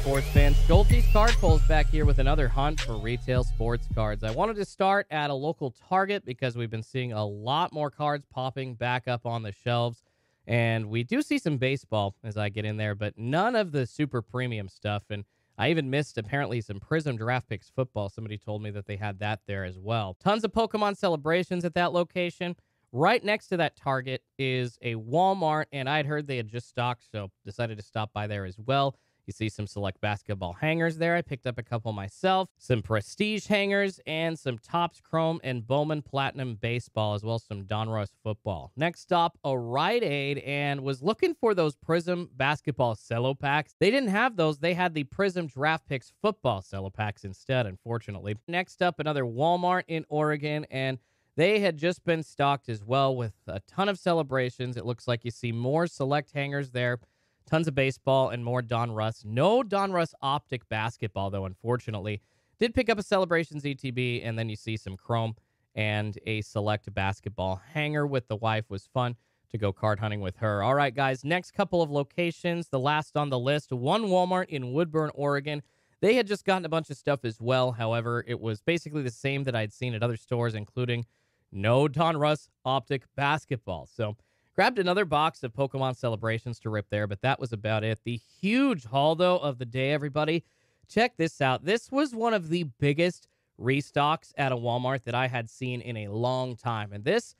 sports fans. Schultzy's Card Pulls back here with another hunt for retail sports cards. I wanted to start at a local Target because we've been seeing a lot more cards popping back up on the shelves. And we do see some baseball as I get in there, but none of the super premium stuff. And I even missed apparently some Prism Draft Picks football. Somebody told me that they had that there as well. Tons of Pokemon Celebrations at that location. Right next to that Target is a Walmart, and I'd heard they had just stocked, so decided to stop by there as well. You see some Select basketball hangers there. I picked up a couple myself, some Prestige hangers, and some Topps Chrome and Bowman Platinum baseball, as well as some Donruss football. Next stop, a Rite Aid, and was looking for those Prism basketball cello packs. They didn't have those. They had the Prism Draft Picks football cello packs instead, unfortunately. Next up, another Walmart in Oregon, and they had just been stocked as well with a ton of Celebrations. It looks like you see more Select hangers there. Tons of baseball and more Donruss. No Donruss Optic basketball, though, unfortunately. Did pick up a Celebrations ETB, and then you see some Chrome and a Select basketball hanger with the wife. Was fun to go card hunting with her. All right, guys, next couple of locations. The last on the list, one Walmart in Woodburn, Oregon. They had just gotten a bunch of stuff as well. However, it was basically the same that I'd seen at other stores, including no Donruss Optic basketball. So grabbed another box of Pokemon Celebrations to rip there, but that was about it. The huge haul, though, of the day, everybody. Check this out. This was one of the biggest restocks at a Walmart that I had seen in a long time. And this,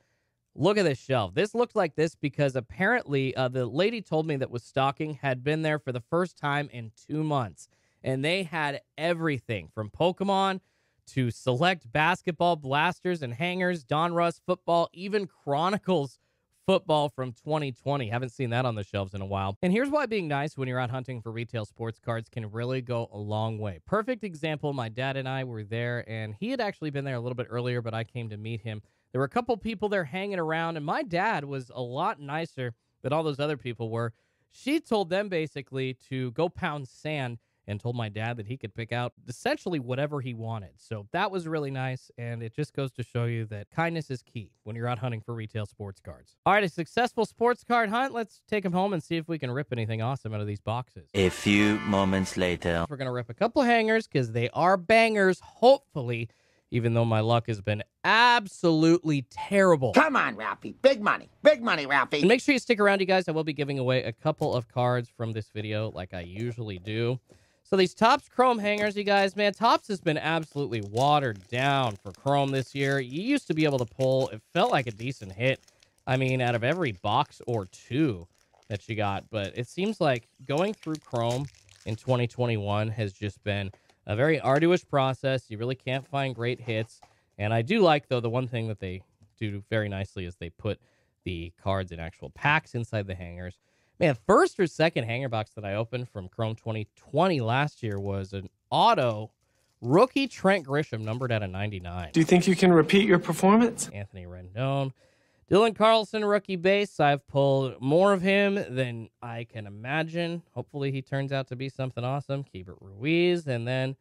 look at this shelf. This looked like this because apparently the lady told me that was stocking had been there for the first time in 2 months. And they had everything from Pokemon to Select basketball blasters and hangers, Donruss football, even Chronicles football from 2020. Haven't seen that on the shelves in a while. And here's why being nice when you're out hunting for retail sports cards can really go a long way. Perfect example, my dad and I were there, and he had actually been there a little bit earlier, but I came to meet him. There were a couple people there hanging around, and my dad was a lot nicer than all those other people were. She told them basically to go pound sand and told my dad that he could pick out essentially whatever he wanted. So that was really nice, and it just goes to show you that kindness is key when you're out hunting for retail sports cards. All right, a successful sports card hunt. Let's take them home and see if we can rip anything awesome out of these boxes. A few moments later. We're going to rip a couple hangers because they are bangers, hopefully, even though my luck has been absolutely terrible. Come on, Ralphie. Big money. Big money, Ralphie. And make sure you stick around, you guys. I will be giving away a couple of cards from this video like I usually do. So these Topps Chrome hangers, you guys, man, Topps has been absolutely watered down for Chrome this year. You used to be able to pull, it felt like a decent hit, I mean, out of every box or two that you got. But it seems like going through Chrome in 2021 has just been a very arduous process. You really can't find great hits. And I do like, though, the one thing that they do very nicely is they put the cards in actual packs inside the hangers. Man, first or second hanger box that I opened from Chrome 2020 last year was an auto rookie Trent Grisham numbered out of 99. Do you think you can repeat your performance? Anthony Rendon. Dylan Carlson, rookie base. I've pulled more of him than I can imagine. Hopefully he turns out to be something awesome. Keibert Ruiz. And then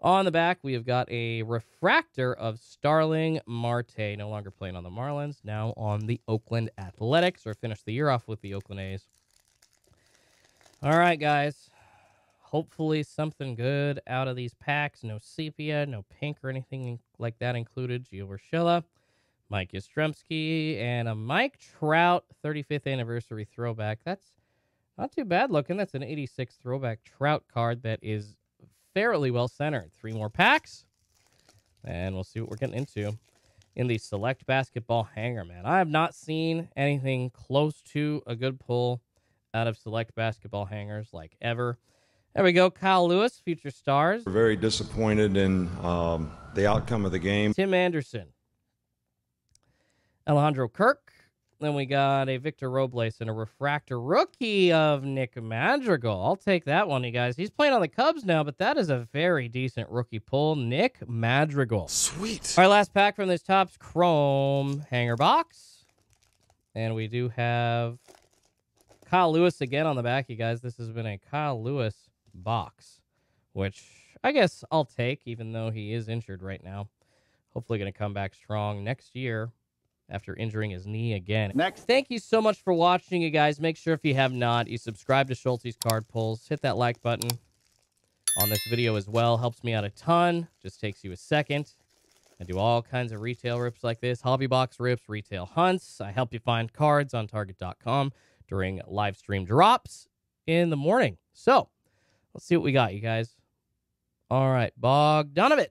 on the back, we have got a refractor of Starling Marte. No longer playing on the Marlins. Now on the Oakland Athletics, or finished the year off with the Oakland A's. All right, guys. Hopefully something good out of these packs. No sepia, no pink or anything like that included. Gio Urshela, Mike Yastrzemski, and a Mike Trout 35th anniversary throwback. That's not too bad looking. That's an 86 throwback Trout card that is fairly well centered. Three more packs, and we'll see what we're getting into in the Select basketball hanger, man. I have not seen anything close to a good pull out of Select basketball hangers like ever. There we go. Kyle Lewis, future stars. We're very disappointed in the outcome of the game. Tim Anderson. Alejandro Kirk. Then we got a Victor Robles and a refractor rookie of Nick Madrigal. I'll take that one, you guys. He's playing on the Cubs now, but that is a very decent rookie pull. Nick Madrigal. Sweet. Our last pack from this Topps Chrome hanger box. And we do have Kyle Lewis again on the back, you guys. This has been a Kyle Lewis box, which I guess I'll take, even though he is injured right now. Hopefully going to come back strong next year after injuring his knee again. Next. Thank you so much for watching, you guys. Make sure, if you have not, you subscribe to Schultzy's Card Pulls. Hit that like button. on this video as well. Helps me out a ton. Just takes you a second. I do all kinds of retail rips like this. Hobby box rips, retail hunts. I help you find cards on Target.com during live stream drops in the morning. So, let's see what we got, you guys. All right, Bogdanovic.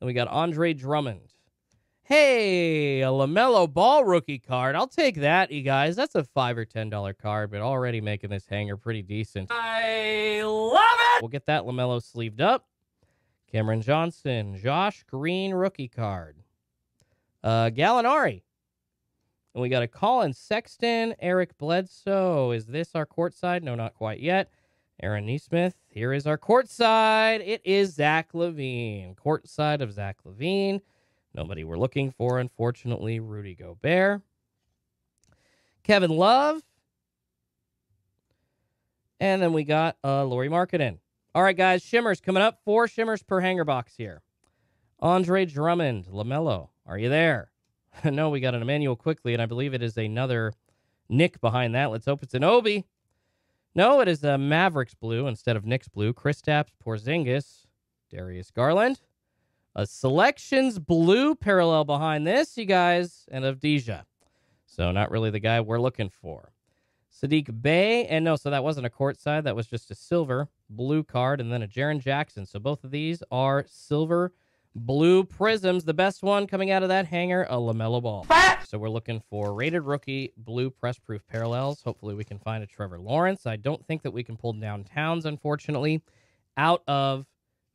Then we got Andre Drummond. Hey, a LaMelo Ball rookie card. I'll take that, you guys. That's a $5 or $10 card, but already making this hanger pretty decent. I love it! We'll get that LaMelo sleeved up. Cameron Johnson, Josh Green rookie card. Gallinari. And we got a Colin Sexton, Eric Bledsoe. Is this our courtside? No, not quite yet. Aaron Nesmith. Here is our courtside. It is Zach LaVine. Courtside of Zach LaVine. Nobody we're looking for, unfortunately. Rudy Gobert. Kevin Love. And then we got Lauri Markkanen. All right, guys. Shimmers coming up. 4 shimmers per hanger box here. Andre Drummond. LaMelo. Are you there? No, we got an Emmanuel Quickly, and I believe it is another Nick behind that. Let's hope it's an Obi. No, it is the Mavericks blue instead of Knicks blue. Kristaps Porzingis. Darius Garland. A Selections blue parallel behind this, you guys, and of Deja. So not really the guy we're looking for. Sadiq Bey, and no, so that wasn't a courtside. That was just a silver blue card, and then a Jaren Jackson. So both of these are silver blue prisms. The best one coming out of that hanger, a LaMelo Ball. So we're looking for rated rookie blue press-proof parallels. Hopefully we can find a Trevor Lawrence. I don't think that we can pull Downtowns, unfortunately, out of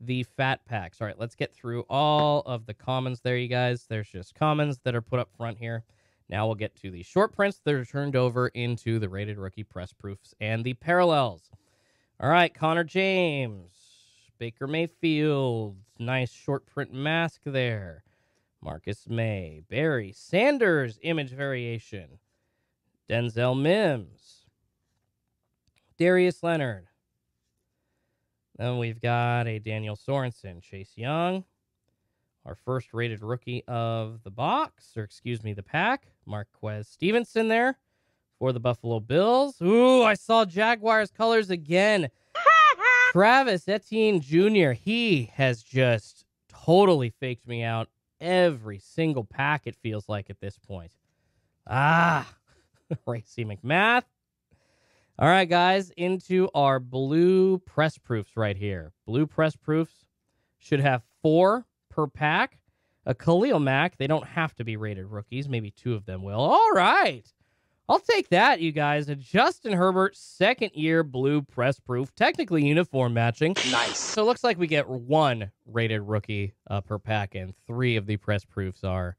the fat packs. All right, let's get through all of the commons there, you guys. There's just commons that are put up front here. Now we'll get to the short prints that are turned over into the rated rookie press proofs and the parallels. All right, Connor James, Baker Mayfield, nice short print mask there. Marcus May, Barry Sanders, image variation. Denzel Mims, Darius Leonard. Then we've got a Daniel Sorensen, Chase Young, our first rated rookie of the box, or excuse me, the pack. Marquez Stevenson there for the Buffalo Bills. Ooh, I saw Jaguars colors again. Travis Etienne Jr., he has just totally faked me out every single pack, it feels like, at this point. Ah, Racy McMath. All right, guys, into our blue press proofs right here. Blue press proofs should have 4 per pack. A Khalil Mack, they don't have to be rated rookies. Maybe 2 of them will. All right. I'll take that, you guys. A Justin Herbert second-year blue press proof. Technically uniform matching. Nice. So it looks like we get 1 rated rookie per pack, and 3 of the press proofs are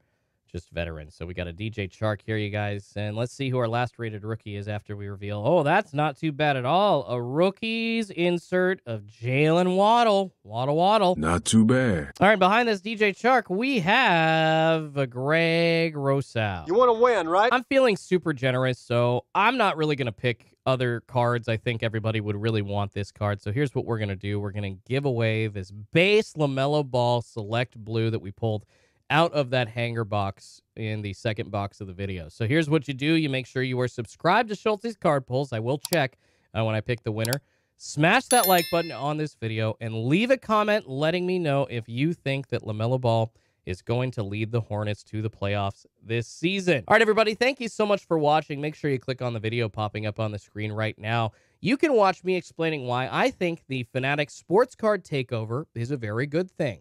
just veterans. So we got a DJ Chark here, you guys. And let's see who our last rated rookie is after we reveal. Oh, that's not too bad at all. A rookies insert of Jalen Waddle. Waddle, Waddle. Not too bad. All right, behind this DJ Chark, we have a Greg Rousseau. You want to win, right? I'm feeling super generous, so I'm not really going to pick other cards. I think everybody would really want this card. So here's what we're going to do. We're going to give away this base LaMelo Ball Select Blue that we pulled out of that hanger box in the second box of the video. So here's what you do. You make sure you are subscribed to Schultzy's Card Pulls. I will check when I pick the winner. Smash that like button on this video and leave a comment letting me know if you think that LaMelo Ball is going to lead the Hornets to the playoffs this season. All right, everybody, thank you so much for watching. Make sure you click on the video popping up on the screen right now. You can watch me explaining why I think the Fanatics sports card takeover is a very good thing.